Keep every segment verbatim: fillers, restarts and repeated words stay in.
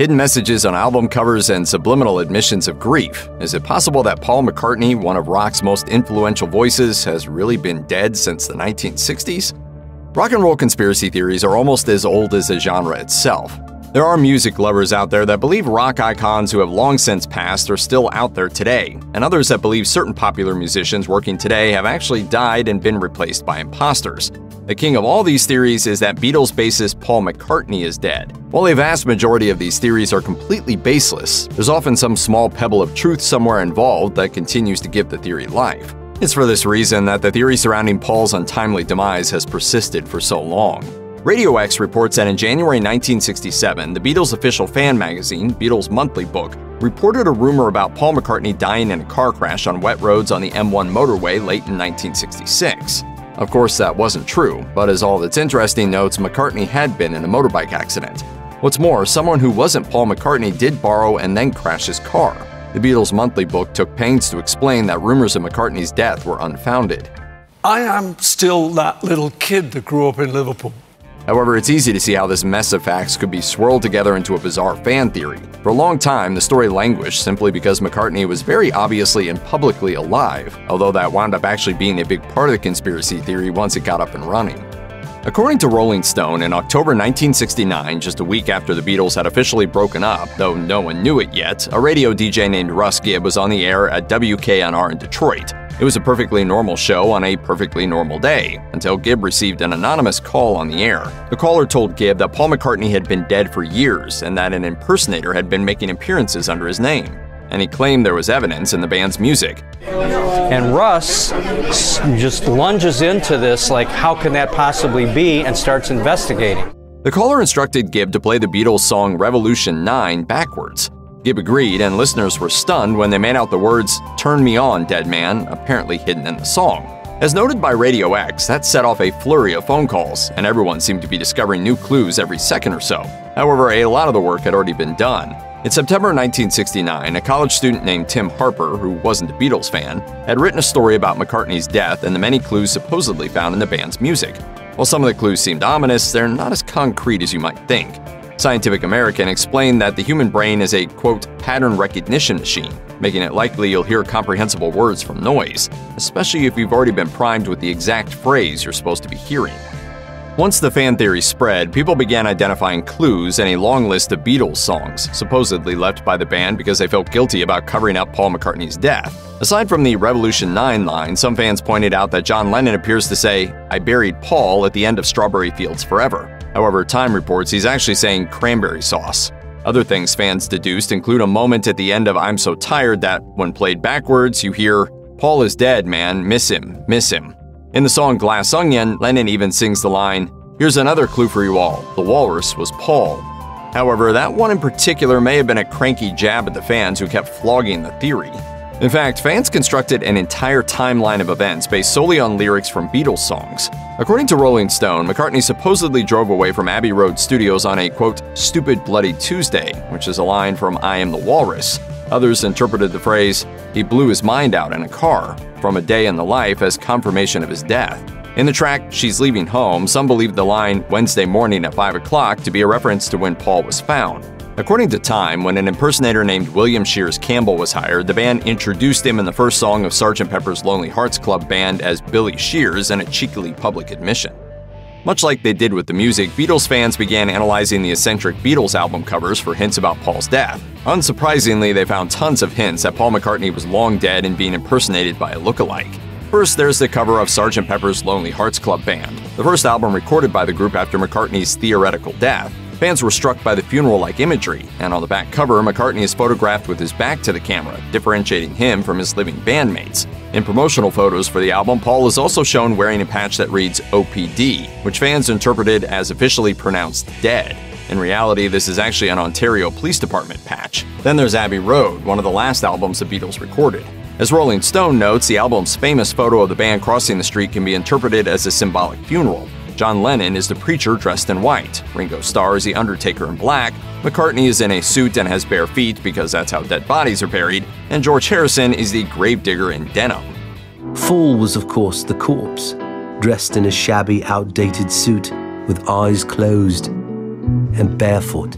Hidden messages on album covers and subliminal admissions of grief. Is it possible that Paul McCartney, one of rock's most influential voices, has really been dead since the nineteen sixties? Rock and roll conspiracy theories are almost as old as the genre itself. There are music lovers out there that believe rock icons who have long since passed are still out there today, and others that believe certain popular musicians working today have actually died and been replaced by imposters. The king of all these theories is that Beatles bassist Paul McCartney is dead. While a vast majority of these theories are completely baseless, there's often some small pebble of truth somewhere involved that continues to give the theory life. It's for this reason that the theory surrounding Paul's untimely demise has persisted for so long. Radio X reports that in January nineteen sixty-seven, the Beatles' official fan magazine, Beatles Monthly Book, reported a rumor about Paul McCartney dying in a car crash on wet roads on the M one motorway late in nineteen sixty-six. Of course, that wasn't true, but as All That's Interesting notes, McCartney had been in a motorbike accident. What's more, someone who wasn't Paul McCartney did borrow and then crash his car. The Beatles Monthly Book took pains to explain that rumors of McCartney's death were unfounded. I am still that little kid that grew up in Liverpool. However, it's easy to see how this mess of facts could be swirled together into a bizarre fan theory. For a long time, the story languished simply because McCartney was very obviously and publicly alive, although that wound up actually being a big part of the conspiracy theory once it got up and running. According to Rolling Stone, in October nineteen sixty-nine, just a week after the Beatles had officially broken up, though no one knew it yet, a radio D J named Russ Gibb was on the air at W K N R in Detroit. It was a perfectly normal show on a perfectly normal day, until Gibb received an anonymous call on the air. The caller told Gibb that Paul McCartney had been dead for years and that an impersonator had been making appearances under his name, and he claimed there was evidence in the band's music. And Russ just lunges into this, like, how can that possibly be, and starts investigating. The caller instructed Gibb to play the Beatles song Revolution nine backwards. Gibb agreed, and listeners were stunned when they made out the words, "Turn me on, dead man," apparently hidden in the song. As noted by Radio X, that set off a flurry of phone calls, and everyone seemed to be discovering new clues every second or so. However, a lot of the work had already been done. In September nineteen sixty-nine, a college student named Tim Harper, who wasn't a Beatles fan, had written a story about McCartney's death and the many clues supposedly found in the band's music. While some of the clues seemed ominous, they're not as concrete as you might think. Scientific American explained that the human brain is a, quote, pattern recognition machine, making it likely you'll hear comprehensible words from noise, especially if you've already been primed with the exact phrase you're supposed to be hearing. Once the fan theory spread, people began identifying clues in a long list of Beatles songs, supposedly left by the band because they felt guilty about covering up Paul McCartney's death. Aside from the Revolution nine line, some fans pointed out that John Lennon appears to say, "I buried Paul" at the end of Strawberry Fields Forever. However, Time reports he's actually saying cranberry sauce. Other things fans deduced include a moment at the end of I'm So Tired that, when played backwards, you hear, "Paul is dead, man, miss him, miss him." In the song Glass Onion, Lennon even sings the line, "Here's another clue for you all, the walrus was Paul." However, that one in particular may have been a cranky jab at the fans who kept flogging the theory. In fact, fans constructed an entire timeline of events based solely on lyrics from Beatles songs. According to Rolling Stone, McCartney supposedly drove away from Abbey Road Studios on a, quote, "stupid bloody Tuesday," which is a line from I Am the Walrus. Others interpreted the phrase, "he blew his mind out in a car," from A Day in the Life as confirmation of his death. In the track She's Leaving Home, some believed the line "Wednesday morning at five o'clock to be a reference to when Paul was found. According to Time, when an impersonator named William Shears Campbell was hired, the band introduced him in the first song of Sergeant Pepper's Lonely Hearts Club Band as Billy Shears in a cheekily public admission. Much like they did with the music, Beatles fans began analyzing the eccentric Beatles album covers for hints about Paul's death. Unsurprisingly, they found tons of hints that Paul McCartney was long dead and being impersonated by a lookalike. First, there's the cover of Sergeant Pepper's Lonely Hearts Club Band, the first album recorded by the group after McCartney's theoretical death. Fans were struck by the funeral-like imagery, and on the back cover, McCartney is photographed with his back to the camera, differentiating him from his living bandmates. In promotional photos for the album, Paul is also shown wearing a patch that reads O P D, which fans interpreted as officially pronounced dead. In reality, this is actually an Ontario Police Department patch. Then there's Abbey Road, one of the last albums the Beatles recorded. As Rolling Stone notes, the album's famous photo of the band crossing the street can be interpreted as a symbolic funeral. John Lennon is the preacher dressed in white, Ringo Starr is the undertaker in black, McCartney is in a suit and has bare feet because that's how dead bodies are buried, and George Harrison is the gravedigger in denim. Paul was, of course, the corpse, dressed in a shabby, outdated suit with eyes closed and barefoot.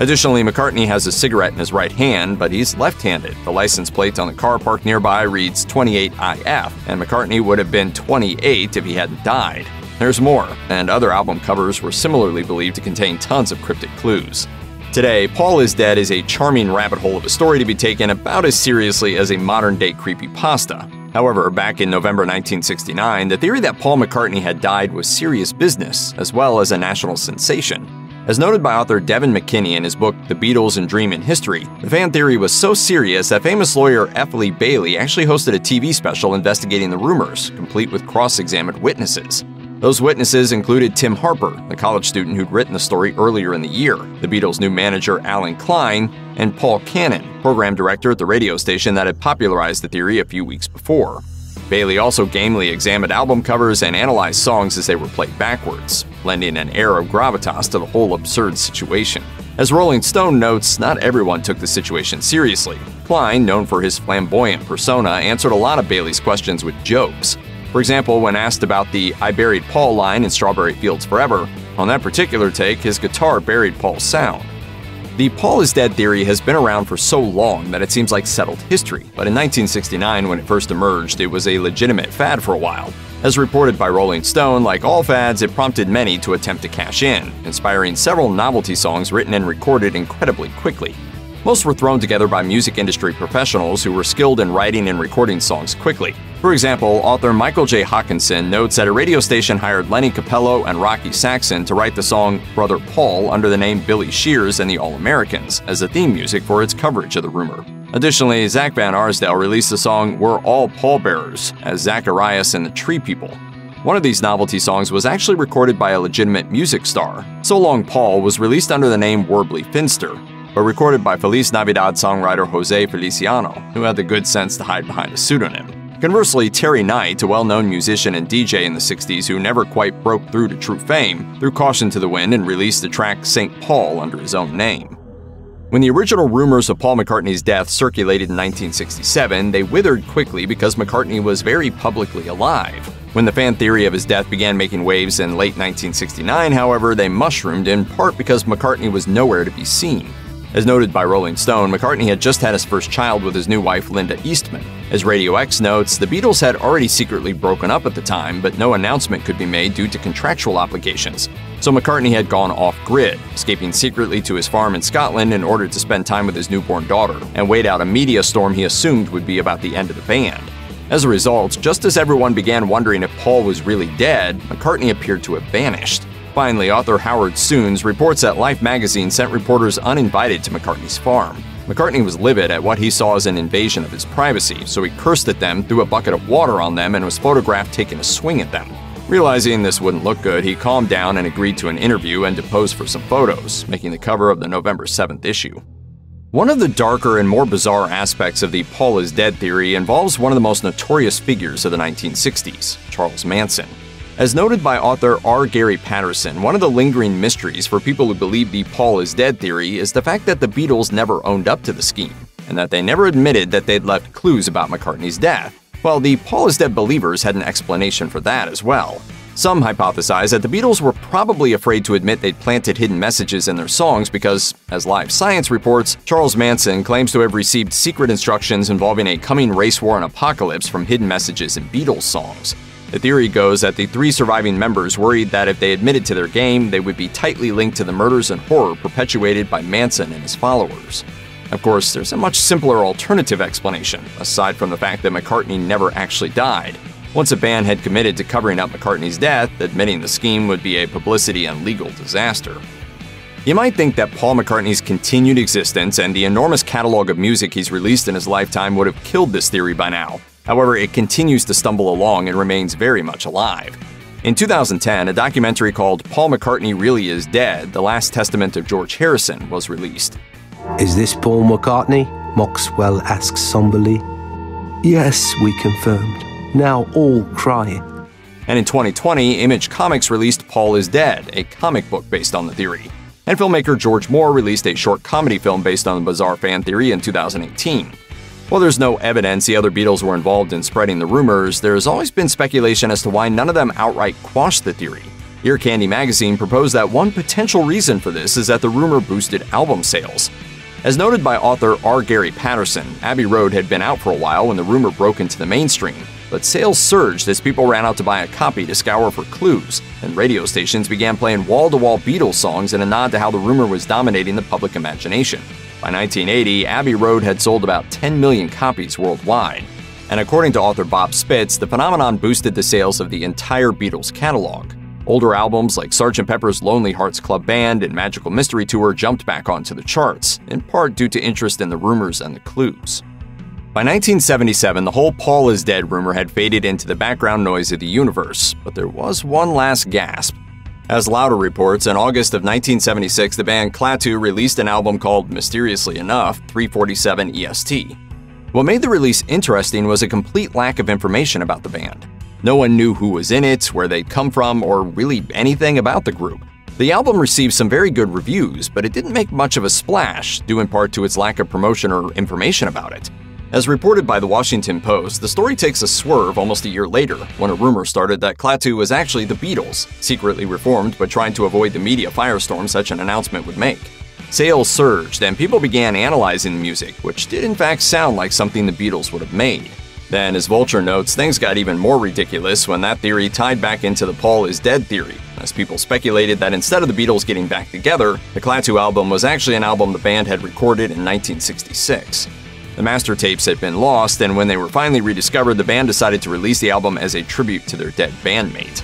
Additionally, McCartney has a cigarette in his right hand, but he's left-handed. The license plate on the car parked nearby reads twenty-eight I F, and McCartney would have been twenty-eight if he hadn't died. There's more, and other album covers were similarly believed to contain tons of cryptic clues. Today, Paul Is Dead is a charming rabbit hole of a story to be taken about as seriously as a modern-day creepypasta. However, back in November nineteen sixty-nine, the theory that Paul McCartney had died was serious business, as well as a national sensation. As noted by author Devin McKinney in his book The Beatles in Dream and History, the fan theory was so serious that famous lawyer F. Lee Bailey actually hosted a T V special investigating the rumors, complete with cross-examined witnesses. Those witnesses included Tim Harper, the college student who'd written the story earlier in the year, the Beatles' new manager Allen Klein, and Paul Cannon, program director at the radio station that had popularized the theory a few weeks before. Bailey also gamely examined album covers and analyzed songs as they were played backwards, lending an air of gravitas to the whole absurd situation. As Rolling Stone notes, not everyone took the situation seriously. Klein, known for his flamboyant persona, answered a lot of Bailey's questions with jokes. For example, when asked about the "I buried Paul" line in Strawberry Fields Forever, on that particular take, his guitar buried Paul's sound. The Paul Is Dead theory has been around for so long that it seems like settled history, but in nineteen sixty-nine, when it first emerged, it was a legitimate fad for a while. As reported by Rolling Stone, like all fads, it prompted many to attempt to cash in, inspiring several novelty songs written and recorded incredibly quickly. Most were thrown together by music industry professionals who were skilled in writing and recording songs quickly. For example, author Michael J. Hawkinson notes that a radio station hired Lenny Capello and Rocky Saxon to write the song Brother Paul under the name Billy Shears and the All-Americans as the theme music for its coverage of the rumor. Additionally, Zach Van Arsdale released the song We're All Pallbearers as Zacharias and the Tree People. One of these novelty songs was actually recorded by a legitimate music star. So Long Paul was released under the name Warbly Finster, but recorded by Feliz Navidad songwriter Jose Feliciano, who had the good sense to hide behind a pseudonym. Conversely, Terry Knight, a well-known musician and D J in the sixties who never quite broke through to true fame, threw caution to the wind and released the track Saint Paul under his own name. When the original rumors of Paul McCartney's death circulated in nineteen sixty-seven, they withered quickly because McCartney was very publicly alive. When the fan theory of his death began making waves in late nineteen sixty-nine, however, they mushroomed in part because McCartney was nowhere to be seen. As noted by Rolling Stone, McCartney had just had his first child with his new wife, Linda Eastman. As Radio X notes, the Beatles had already secretly broken up at the time, but no announcement could be made due to contractual obligations. So McCartney had gone off-grid, escaping secretly to his farm in Scotland in order to spend time with his newborn daughter and wait out a media storm he assumed would be about the end of the band. As a result, just as everyone began wondering if Paul was really dead, McCartney appeared to have vanished. Finally, author Howard Soons reports that Life magazine sent reporters uninvited to McCartney's farm. McCartney was livid at what he saw as an invasion of his privacy, so he cursed at them, threw a bucket of water on them, and was photographed taking a swing at them. Realizing this wouldn't look good, he calmed down and agreed to an interview and to pose for some photos, making the cover of the November seventh issue. One of the darker and more bizarre aspects of the Paul Is Dead theory involves one of the most notorious figures of the nineteen sixties, Charles Manson. As noted by author R. Gary Patterson, one of the lingering mysteries for people who believe the Paul Is Dead theory is the fact that the Beatles never owned up to the scheme, and that they never admitted that they'd left clues about McCartney's death. Well, the Paul Is Dead believers had an explanation for that as well. Some hypothesize that the Beatles were probably afraid to admit they'd planted hidden messages in their songs because, as Live Science reports, Charles Manson claims to have received secret instructions involving a coming race war and apocalypse from hidden messages in Beatles songs. The theory goes that the three surviving members worried that if they admitted to their game, they would be tightly linked to the murders and horror perpetuated by Manson and his followers. Of course, there's a much simpler alternative explanation, aside from the fact that McCartney never actually died. Once a band had committed to covering up McCartney's death, admitting the scheme would be a publicity and legal disaster. You might think that Paul McCartney's continued existence and the enormous catalog of music he's released in his lifetime would have killed this theory by now. However, it continues to stumble along and remains very much alive. In two thousand ten, a documentary called Paul McCartney Really Is Dead, The Last Testament of George Harrison was released. Is this Paul McCartney? Moxwell asks somberly. Yes, we confirmed. Now all crying. And in twenty twenty, Image Comics released Paul Is Dead, a comic book based on the theory. And filmmaker George Moore released a short comedy film based on the bizarre fan theory in two thousand eighteen. While there's no evidence the other Beatles were involved in spreading the rumors, there's always been speculation as to why none of them outright quashed the theory. Ear Candy magazine proposed that one potential reason for this is that the rumor boosted album sales. As noted by author R. Gary Patterson, Abbey Road had been out for a while when the rumor broke into the mainstream, but sales surged as people ran out to buy a copy to scour for clues, and radio stations began playing wall-to-wall Beatles songs in a nod to how the rumor was dominating the public imagination. By nineteen eighty, Abbey Road had sold about ten million copies worldwide, and according to author Bob Spitz, the phenomenon boosted the sales of the entire Beatles catalog. Older albums like Sergeant Pepper's Lonely Hearts Club Band and Magical Mystery Tour jumped back onto the charts, in part due to interest in the rumors and the clues. By nineteen seventy-seven, the whole Paul Is Dead rumor had faded into the background noise of the universe, but there was one last gasp. As Louder reports, in August of nineteen seventy-six, the band Klaatu released an album called, mysteriously enough, three forty-seven E S T. What made the release interesting was a complete lack of information about the band. No one knew who was in it, where they'd come from, or really anything about the group. The album received some very good reviews, but it didn't make much of a splash, due in part to its lack of promotion or information about it. As reported by the Washington Post, the story takes a swerve almost a year later, when a rumor started that Klaatu was actually the Beatles, secretly reformed but trying to avoid the media firestorm such an announcement would make. Sales surged, and people began analyzing the music, which did in fact sound like something the Beatles would have made. Then, as Vulture notes, things got even more ridiculous when that theory tied back into the Paul Is Dead theory, as people speculated that instead of the Beatles getting back together, the Klaatu album was actually an album the band had recorded in nineteen sixty-six. The master tapes had been lost, and when they were finally rediscovered, the band decided to release the album as a tribute to their dead bandmate.